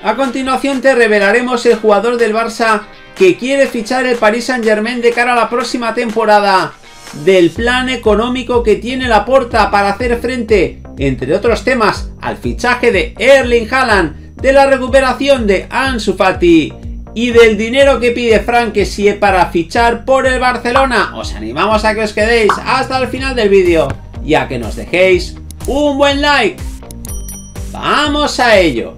A continuación te revelaremos el jugador del Barça que quiere fichar el Paris Saint Germain de cara a la próxima temporada, del plan económico que tiene Laporta para hacer frente, entre otros temas, al fichaje de Erling Haaland, de la recuperación de Ansu Fati y del dinero que pide Frank Kessie para fichar por el Barcelona. Os animamos a que os quedéis hasta el final del vídeo y a que nos dejéis un buen like. ¡Vamos a ello!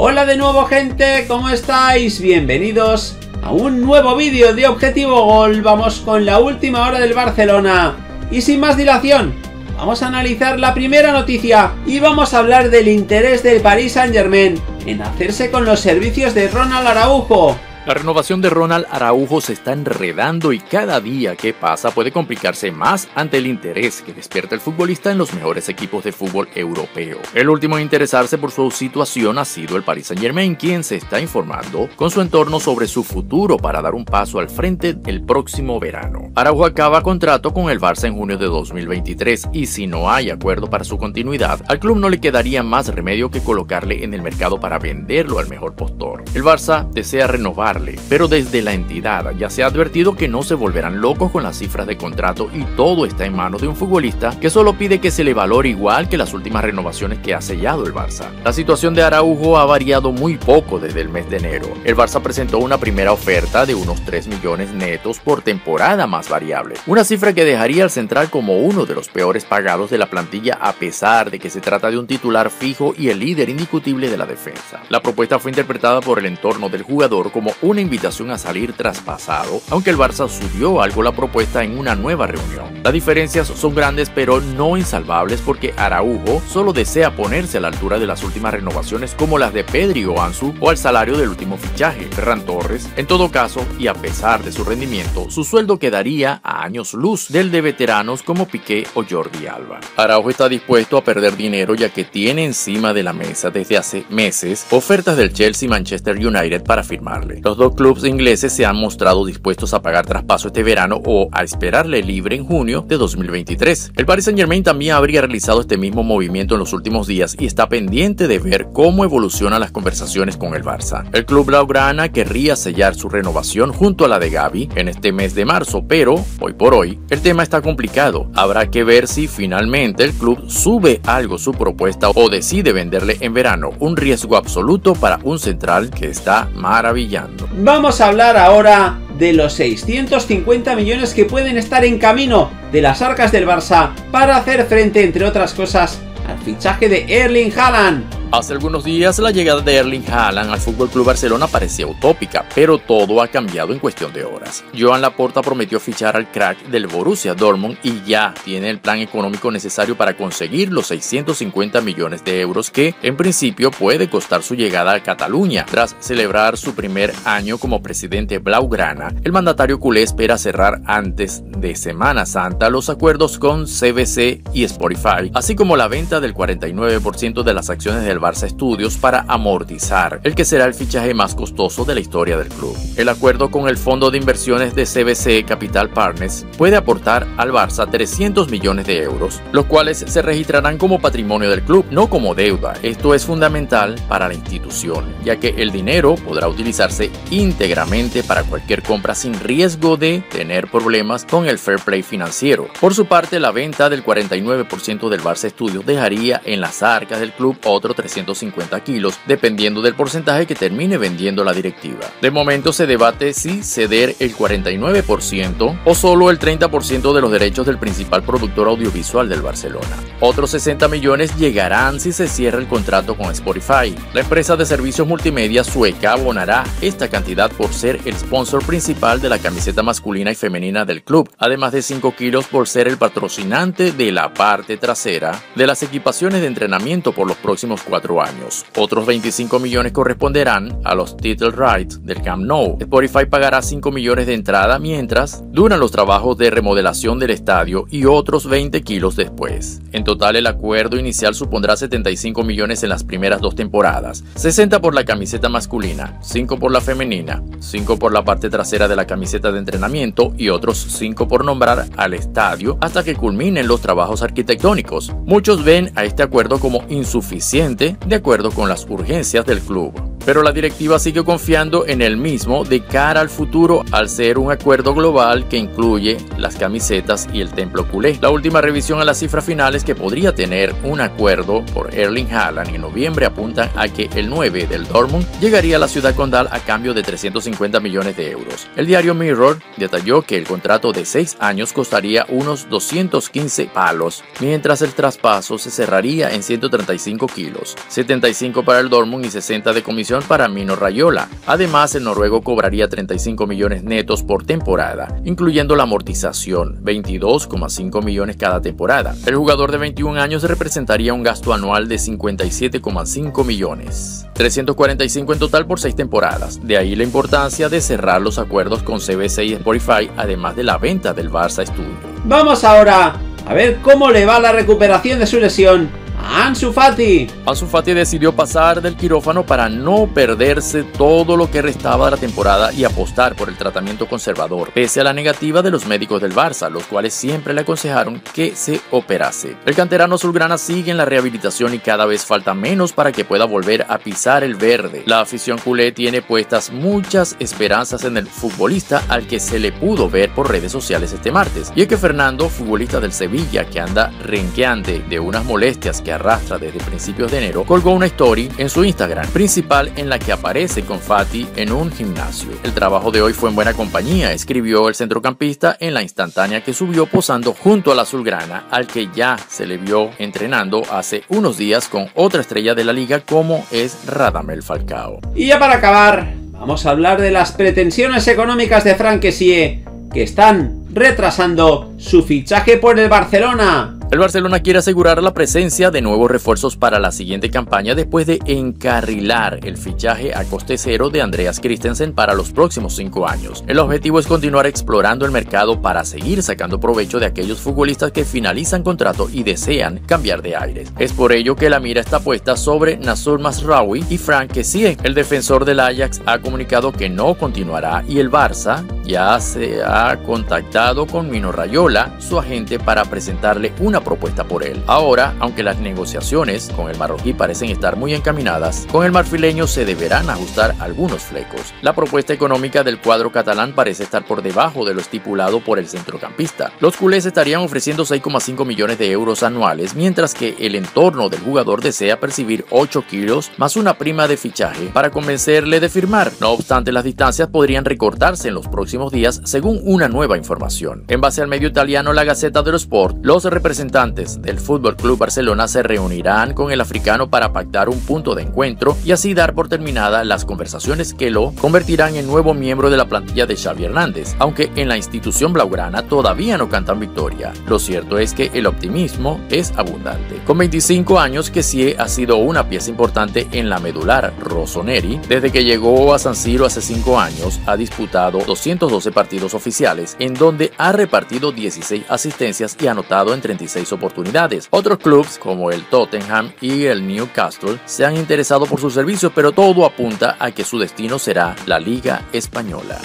Hola de nuevo, gente, ¿cómo estáis? Bienvenidos a un nuevo vídeo de Objetivo Gol. Vamos con la última hora del Barcelona y sin más dilación vamos a analizar la primera noticia y vamos a hablar del interés del Paris Saint Germain en hacerse con los servicios de Ronald Araujo. La renovación de Ronald Araujo se está enredando y cada día que pasa puede complicarse más ante el interés que despierta el futbolista en los mejores equipos de fútbol europeo. El último en interesarse por su situación ha sido el Paris Saint Germain, quien se está informando con su entorno sobre su futuro para dar un paso al frente el próximo verano. Araujo acaba contrato con el Barça en junio de 2023 y si no hay acuerdo para su continuidad, al club no le quedaría más remedio que colocarle en el mercado para venderlo al mejor postor. El Barça desea renovar, pero desde la entidad ya se ha advertido que no se volverán locos con las cifras de contrato y todo está en manos de un futbolista que solo pide que se le valore igual que las últimas renovaciones que ha sellado el Barça. La situación de Araujo ha variado muy poco desde el mes de enero. El Barça presentó una primera oferta de unos 3 millones netos por temporada más variable, una cifra que dejaría al central como uno de los peores pagados de la plantilla a pesar de que se trata de un titular fijo y el líder indiscutible de la defensa. La propuesta fue interpretada por el entorno del jugador como una invitación a salir traspasado, aunque el Barça subió algo la propuesta en una nueva reunión. Las diferencias son grandes pero no insalvables porque Araujo solo desea ponerse a la altura de las últimas renovaciones como las de Pedri o Ansu o al salario del último fichaje, Ferran Torres. En todo caso, y a pesar de su rendimiento, su sueldo quedaría a años luz del de veteranos como Piqué o Jordi Alba. Araujo está dispuesto a perder dinero ya que tiene encima de la mesa desde hace meses ofertas del Chelsea y Manchester United para firmarle. Los dos clubes ingleses se han mostrado dispuestos a pagar traspaso este verano o a esperarle libre en junio de 2023. El Paris Saint Germain también habría realizado este mismo movimiento en los últimos días y está pendiente de ver cómo evolucionan las conversaciones con el Barça. El club blaugrana querría sellar su renovación junto a la de Gavi en este mes de marzo, pero hoy por hoy el tema está complicado. Habrá que ver si finalmente el club sube algo su propuesta o decide venderle en verano, un riesgo absoluto para un central que está maravillando. Vamos a hablar ahora de los 650 millones que pueden estar en camino de las arcas del Barça para hacer frente, entre otras cosas, al fichaje de Erling Haaland. Hace algunos días la llegada de Erling Haaland al FC Barcelona parecía utópica, pero todo ha cambiado en cuestión de horas. Joan Laporta prometió fichar al crack del Borussia Dortmund y ya tiene el plan económico necesario para conseguir los 650 millones de euros que, en principio, puede costar su llegada a Cataluña. Tras celebrar su primer año como presidente blaugrana, el mandatario culé espera cerrar antes de Semana Santa los acuerdos con CBC y Spotify, así como la venta del 49% de las acciones del Barça Studios para amortizar el que será el fichaje más costoso de la historia del club. El acuerdo con el fondo de inversiones de CBC Capital Partners puede aportar al Barça 300 millones de euros, los cuales se registrarán como patrimonio del club, no como deuda. Esto es fundamental para la institución, ya que el dinero podrá utilizarse íntegramente para cualquier compra sin riesgo de tener problemas con el fair play financiero. Por su parte, la venta del 49% del Barça Studios dejaría en las arcas del club otro 350 kilos, dependiendo del porcentaje que termine vendiendo la directiva. De momento se debate si ceder el 49% o solo el 30% de los derechos del principal productor audiovisual del Barcelona. Otros 60 millones llegarán si se cierra el contrato con Spotify. La empresa de servicios multimedia sueca abonará esta cantidad por ser el sponsor principal de la camiseta masculina y femenina del club, además de 5 kilos por ser el patrocinante de la parte trasera de las equipaciones de entrenamiento por los próximos 4 4 años. Otros 25 millones corresponderán a los title rights del Camp Nou. Spotify pagará 5 millones de entrada mientras duran los trabajos de remodelación del estadio y otros 20 kilos después. En total, el acuerdo inicial supondrá 75 millones en las primeras 2 temporadas, 60 por la camiseta masculina, 5 por la femenina, 5 por la parte trasera de la camiseta de entrenamiento y otros 5 por nombrar al estadio hasta que culminen los trabajos arquitectónicos. Muchos ven a este acuerdo como insuficiente de acuerdo con las urgencias del club, pero la directiva sigue confiando en el mismo de cara al futuro al ser un acuerdo global que incluye las camisetas y el templo culé. La última revisión a las cifras finales que podría tener un acuerdo por Erling Haaland en noviembre apuntan a que el 9 del Dortmund llegaría a la ciudad condal a cambio de 350 millones de euros. El diario Mirror detalló que el contrato de 6 años costaría unos 215 palos, mientras el traspaso se cerraría en 135 kilos, 75 para el Dortmund y 60 de comisión para Mino Raiola. Además, el noruego cobraría 35 millones netos por temporada, incluyendo la amortización, 22,5 millones cada temporada. El jugador de 21 años representaría un gasto anual de 57,5 millones, 345 en total por 6 temporadas. De ahí la importancia de cerrar los acuerdos con CBC y Spotify, además de la venta del Barça Studios. Vamos ahora a ver cómo le va la recuperación de su lesión a Ansu Fati. Ansu Fati decidió pasar del quirófano para no perderse todo lo que restaba de la temporada y apostar por el tratamiento conservador, pese a la negativa de los médicos del Barça, los cuales siempre le aconsejaron que se operase. El canterano azulgrana sigue en la rehabilitación y cada vez falta menos para que pueda volver a pisar el verde. La afición culé tiene puestas muchas esperanzas en el futbolista, al que se le pudo ver por redes sociales este martes. Y es que Fernando, futbolista del Sevilla, que anda renqueante de unas molestias que arrastra desde principios de enero, colgó una story en su Instagram principal en la que aparece con Fati en un gimnasio. "El trabajo de hoy fue en buena compañía", escribió el centrocampista en la instantánea que subió posando junto a la azulgrana, al que ya se le vio entrenando hace unos días con otra estrella de la liga como es Radamel Falcao. Y ya para acabar, vamos a hablar de las pretensiones económicas de Frank Kessie, que están retrasando su fichaje por el Barcelona. El Barcelona quiere asegurar la presencia de nuevos refuerzos para la siguiente campaña después de encarrilar el fichaje a coste cero de Andreas Christensen para los próximos 5 años. El objetivo es continuar explorando el mercado para seguir sacando provecho de aquellos futbolistas que finalizan contrato y desean cambiar de aires. Es por ello que la mira está puesta sobre Nassur Masraoui y Frank Kessie. El defensor del Ajax ha comunicado que no continuará y el Barça ya se ha contactado con Mino Raiola, su agente, para presentarle una propuesta por él. Ahora, aunque las negociaciones con el marroquí parecen estar muy encaminadas, con el marfileño se deberán ajustar algunos flecos. La propuesta económica del cuadro catalán parece estar por debajo de lo estipulado por el centrocampista. Los culés estarían ofreciendo 6,5 millones de euros anuales, mientras que el entorno del jugador desea percibir 8 kilos más una prima de fichaje para convencerle de firmar. No obstante, las distancias podrían recortarse en los próximos días, según una nueva información. En base al medio italiano La Gazzetta dello Sport, los representantes del FC Barcelona se reunirán con el africano para pactar un punto de encuentro y así dar por terminada las conversaciones que lo convertirán en nuevo miembro de la plantilla de Xavi Hernández, aunque en la institución blaugrana todavía no cantan victoria. Lo cierto es que el optimismo es abundante. Con 25 años, Kessie ha sido una pieza importante en la medular rossoneri. Desde que llegó a San Siro hace 5 años, ha disputado 212 partidos oficiales, en donde ha repartido 16 asistencias y anotado en 36 oportunidades. Otros clubes como el Tottenham y el Newcastle se han interesado por sus servicios, pero todo apunta a que su destino será la Liga Española.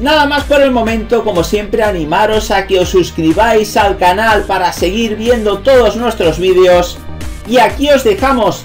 Nada más por el momento. Como siempre, animaros a que os suscribáis al canal para seguir viendo todos nuestros vídeos, y aquí os dejamos